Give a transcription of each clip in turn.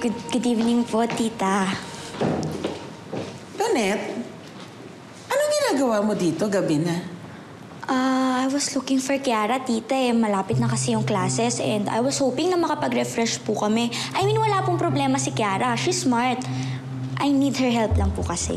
Good evening po, tita. Danette, anong ginagawa mo dito gabi na? I was looking for Kiara, tita. Malapit na kasi yung classes and I was hoping na makapag-refresh po kami. I mean, wala pong problema si Kiara. She's smart. I need her help lang po kasi.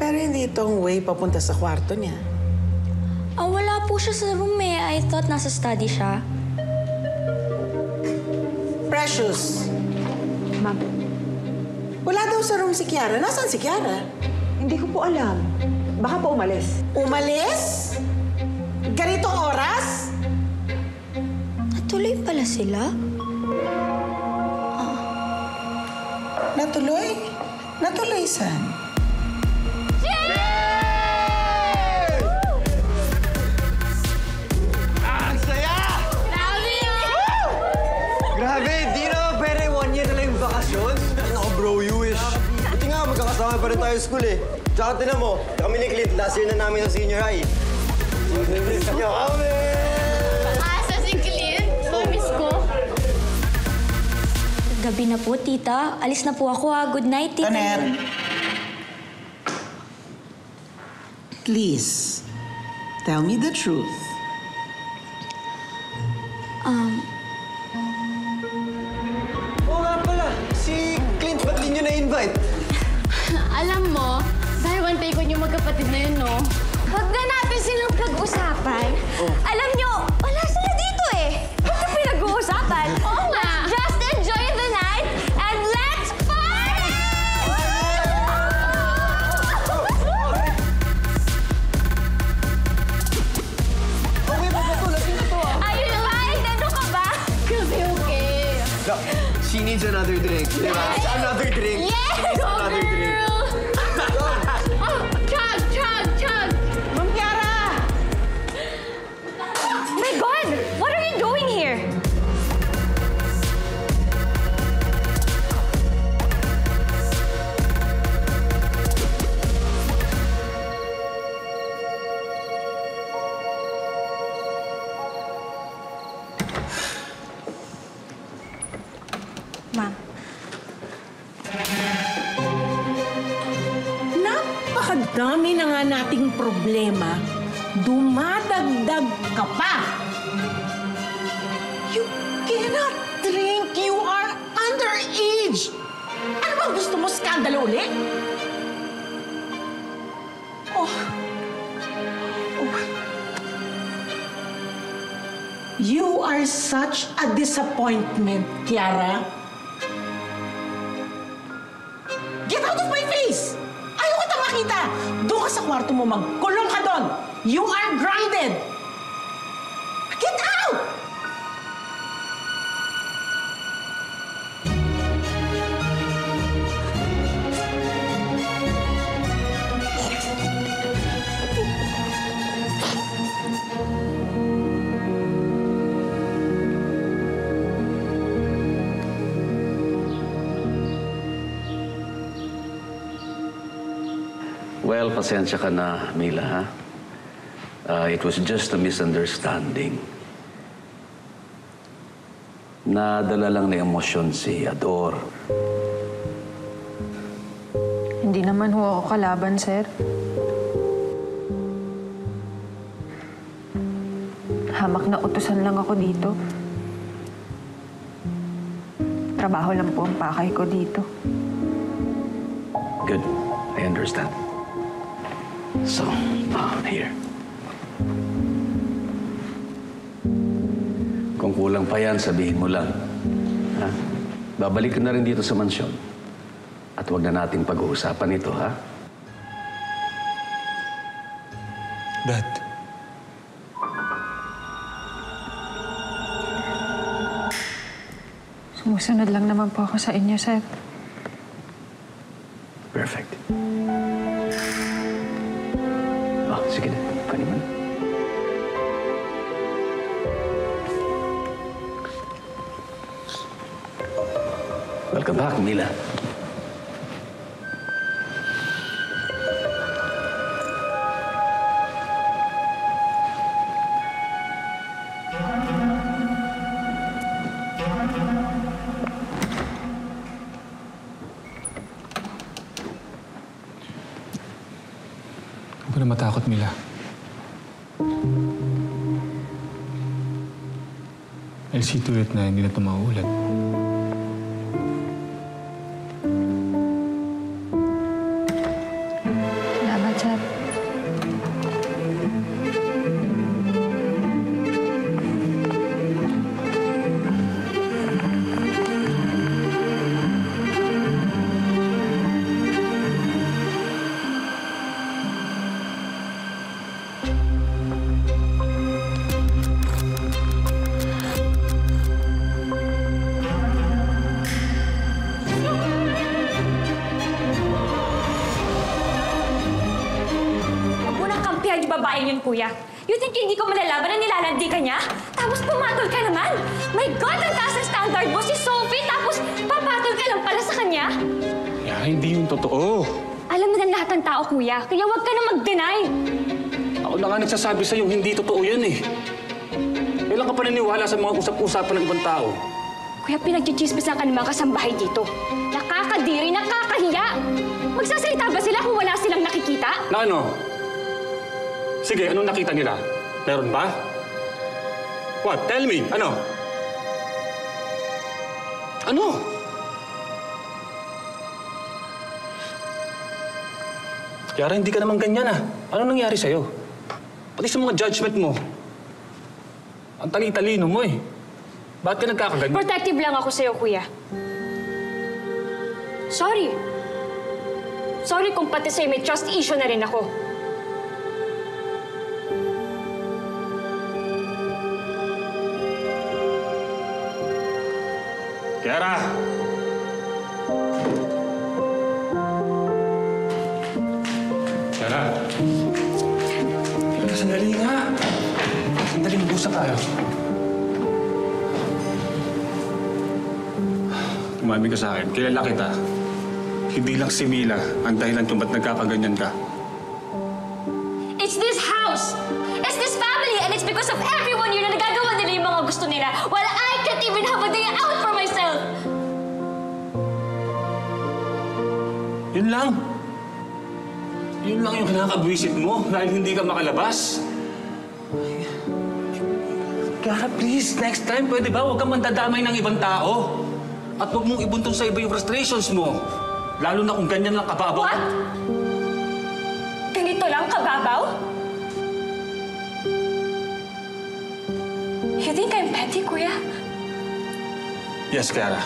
Pero hindi itong way papunta sa kwarto niya. Wala po siya sa room eh. I thought nasa study siya. Precious. Ma'am. Wala daw sa room si Kiara. Nasaan si Kiara? Hindi ko po alam. Baka pa umalis. Umalis? Ganitong oras? Natuloy pala sila? Natuloy? Natuloy saan? Yay! Ang saya! Grabe yun! Grabe, di na pere, 1 year na lang yung bakasyon. Ako bro, you wish. Buti nga, magkakasama pa rin tayo sa school eh. Tsaka tinan mo, kami ni Clint, last year na namin sa senior high. Kami! Gabi na po, tita. Alis na po ako, ha. Good night, tita. Danette! Please, tell me the truth. Oo nga pala, si Clint, ba't din niyo na-invite? Alam mo, dahil one take on yung magkapatid na yun, no? Huwag na natin silang pag-usapan. Oh. Alam niyo, wala sila dito, eh. Huwag na pinag-uusapan. Oo nga. She needs another drink. Yes. Another drink. Yes, she needs another drink. Oh, chug. Ma'am Kiara! Oh my God! What are you doing here? Ma'am. Napakadami na nga nating problema. Dumadagdag ka pa! You cannot drink! You are underage! Ano ba gusto mo, skandalo ulit? Oh. You are such a disappointment, Kiara. Doon ka sa kwarto mo, magkulong ka doon! You are grounded! Get out! Well, pasensya ka na, Mila, ha? It was just a misunderstanding. Nadala lang na emosyon si Ador. Hindi naman ho ako kalaban, sir. Hamak na utusan lang ako dito. Trabaho lang po ang pakay ko dito. Good. I understand. So, here. Kung kulang pa yan, sabihin mo lang. Ha? Babalik ka na rin dito sa mansyon. At huwag na nating pag-uusapan ito, ha? Dad. Sumusunod lang naman po ako sa inyo, sir. Perfect. Sige na, kaniman. Welcome back, Mila. matakot nila. LC, tulit na hindi na ito mauulit. Salamat, Chad. Yun, kuya. You think hindi ko malalaban na nilalandi ka niya? Tapos pumatol ka naman? My God, ang taas ng standard mo si Sophie, tapos papatol ka lang pala sa kanya? Yeah, hindi yung totoo. Alam mo ng lahat ng tao, kuya. Kaya huwag ka na mag-deny. Ako na nga nagsasabi sa'yo, hindi totoo yun eh. Kailan ka pa naniwala sa mga usap-usapan ng ibang tao? Kuya, pinagchichismisan ka ng mga kasambahay dito. Nakakadiri, nakakahiya. Magsasalita ba sila kung wala silang nakikita? Na ano? Sige, anong nakita nila? Meron ba? What? Tell me! Ano? Ano? Yara, hindi ka naman ganyan ah. Ano nangyari sa'yo? Pati sa mga judgment mo. Ang tali-talino mo eh. Bakit ka nagkakaganyan? Protective lang ako sa'yo, kuya. Sorry. Sorry kung pati sa'yo may trust issue na rin ako. Yara! Yara! Yara, sandali nga! Sandali, mag-usap tayo. Tumabi ka sa akin, kilala kita. Hindi lang si Mila ang dahilan kung ba't nagkakaganyan ka. It's this house! It's this family! And it's because of everyone yun na nagagawa nila yung mga gusto nila. While I can't even have a day out for myself! Yun lang. Yun lang yung kinakabwisit mo dahil hindi ka makalabas. Yara, please, next time, pwede ba? Huwag kang mandadamay ng ibang tao. At huwag mong ibuntong sa iba yung frustrations mo. Lalo na kung ganyan lang kababaw. What? Ganito lang kababaw? You think I'm petty, kuya? Yes, Clara.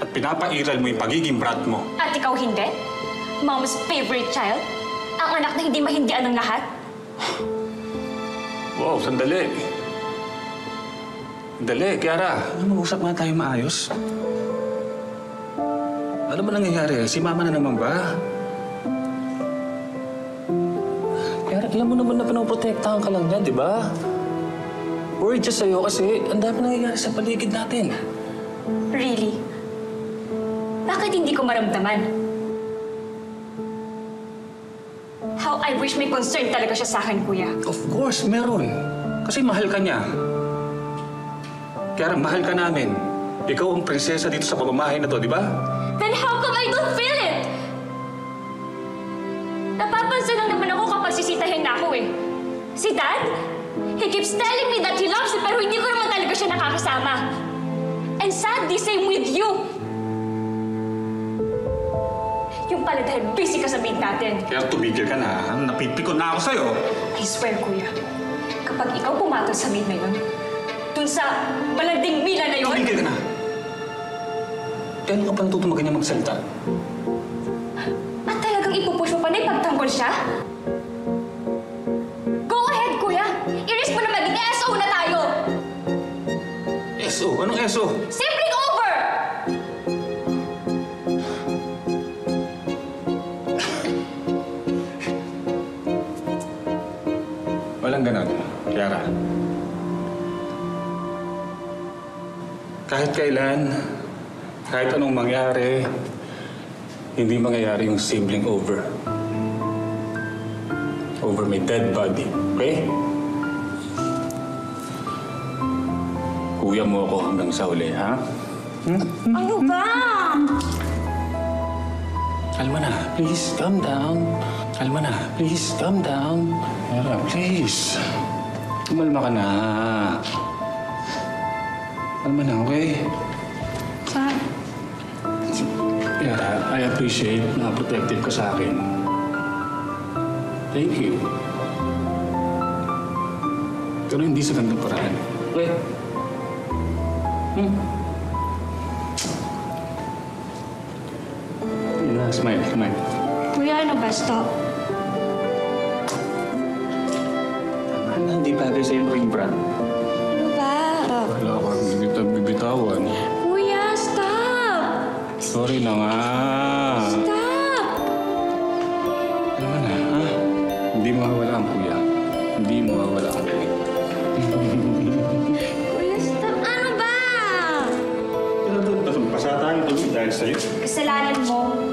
At pinapairal mo yung pagiging brat mo. At ikaw hindi? Mom's favorite child? Ang anak na hindi mahindian ng lahat? Wow, sandali. Sandali, Clara. Mag-usap nga tayo maayos. Ano ba nangyayari? Si Mama na naman ba? Clara, alam mo naman na pinoprotektahan ka lang niya, di ba? Worried siya sa'yo kasi ang dami nangyayari sa paligid natin. Really? Bakit hindi ko maramdaman? How I wish may concern talaga siya sa akin, kuya. Of course, meron. Kasi mahal ka niya. Kaya mahal ka namin. Ikaw ang prinsesa dito sa pamamahay na to, di ba? Then how come I don't feel it? Napapansin lang naman ako kapag sisitahin na ako eh. Si Dad? He keeps telling me that he loves it, pero hindi ko naman talaga siya nakakasama. And sadly, same with you. Yung pala dahil busy ka sabihin natin. Kaya tumigil ka na. Napipikon na ako sa'yo. I swear, kuya. Kapag ikaw pumatol sa maid na yun, dun sa malanding Mila na yun... Tumigil ka na. Kailan ka pa natutumagan niya magsalita? At talagang ipupush mo pa na ipagtanggol siya? SO? Anong SO? Simply over! Walang ganon, Yara. Kahit kailan, kahit anong mangyari, hindi mangyayari yung sibling over. Over my dead body, okay? Kuya mo ako hanggang sa huli, ha? Hmm? Ano ba? Alma na, please, calm down. Kalma na. Please, calm down. Mara, please. Kumalma ka na. Kalma na, okay? Saan? Mara, I appreciate na protective ka sa akin. Thank you. Pero hindi sa ganitong paraan. Okay? Smile, smile. Kuya, ano ba? Stop. Ano, hindi bagay sa'yo yung ring brand. Ano ba? Wala ka, bibitawan. Kuya, stop! Sorry na nga. Stop! Ano ba na, ha? Hindi mawawala ang kuya. Hindi mawawala ang kuya. Kuya, stop! Ano ba? Pasa tayo dahil sa'yo. Kasalanan mo.